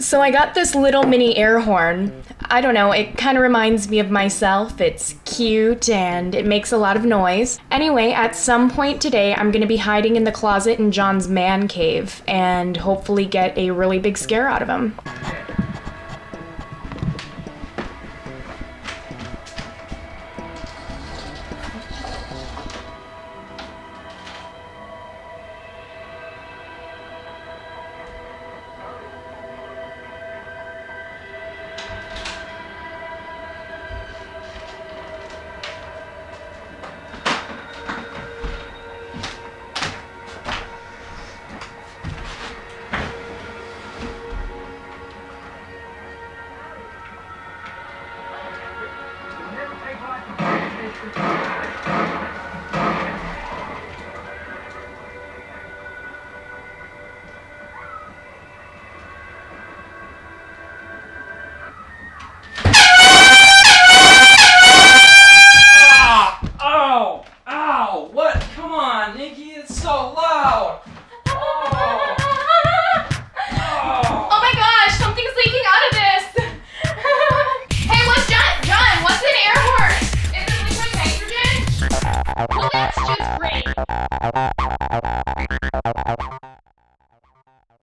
So I got this little mini air horn. I don't know, it kind of reminds me of myself. It's cute and it makes a lot of noise. Anyway, at some point today, I'm gonna be hiding in the closet in John's man cave and hopefully get a really big scare out of him.